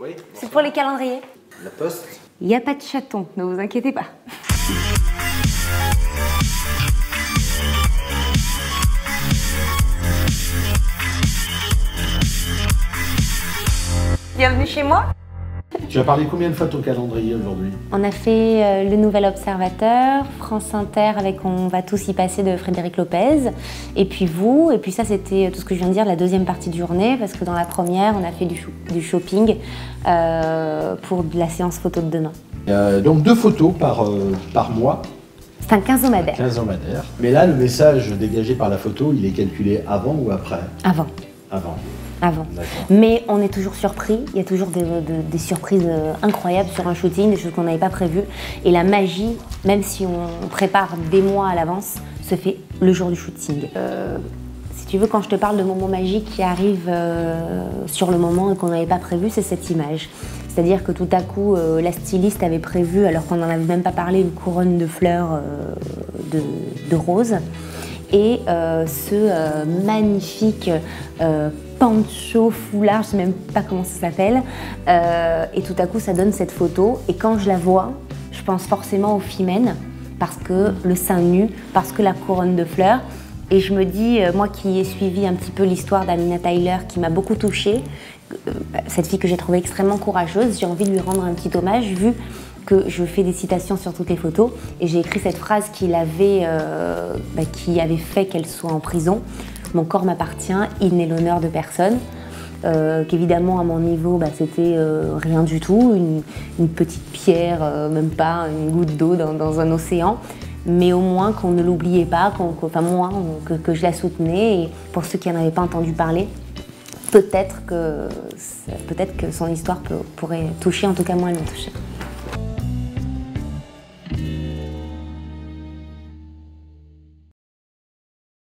Oui. C'est pour les calendriers. La poste. Il n'y a pas de chaton, ne vous inquiétez pas. Bienvenue chez moi. Tu as parlé combien de fois de ton calendrier aujourd'hui? On a fait le Nouvel Observateur, France Inter avec On va tous y passer de Frédéric Lopez, et puis vous, et puis ça c'était tout ce que je viens de dire, la deuxième partie de journée, parce que dans la première on a fait du shopping pour la séance photo de demain. Donc 2 photos par mois. C'est un quinzomadaire. Un quinzomadaire. Mais là le message dégagé par la photo, il est calculé avant ou après? Avant. Avant. Avant. Mais on est toujours surpris, il y a toujours des surprises incroyables sur un shooting, des choses qu'on n'avait pas prévues. Et la magie, même si on prépare des mois à l'avance, se fait le jour du shooting. Si tu veux, quand je te parle de moments magiques qui arrivent sur le moment et qu'on n'avait pas prévu, c'est cette image. C'est-à-dire que tout à coup, la styliste avait prévu, alors qu'on n'en avait même pas parlé, une couronne de fleurs de rose. Et ce magnifique pancho, foulard, je ne sais même pas comment ça s'appelle. Et tout à coup, ça donne cette photo. Et quand je la vois, je pense forcément au Femen, parce que le sein nu, parce que la couronne de fleurs. Et je me dis, moi qui ai suivi un petit peu l'histoire d'Amina Tyler, qui m'a beaucoup touchée, cette fille que j'ai trouvée extrêmement courageuse, j'ai envie de lui rendre un petit hommage, vu que je fais des citations sur toutes les photos, et j'ai écrit cette phrase qui avait fait qu'elle soit en prison. Mon corps m'appartient, il n'est l'honneur de personne. Qu'évidemment à mon niveau, c'était rien du tout, une petite pierre, même pas une goutte d'eau dans un océan. Mais au moins qu'on ne l'oubliait pas, que je la soutenais. Et pour ceux qui n'en avaient pas entendu parler, peut-être que son histoire pourrait toucher, en tout cas moi elle m'a touchée.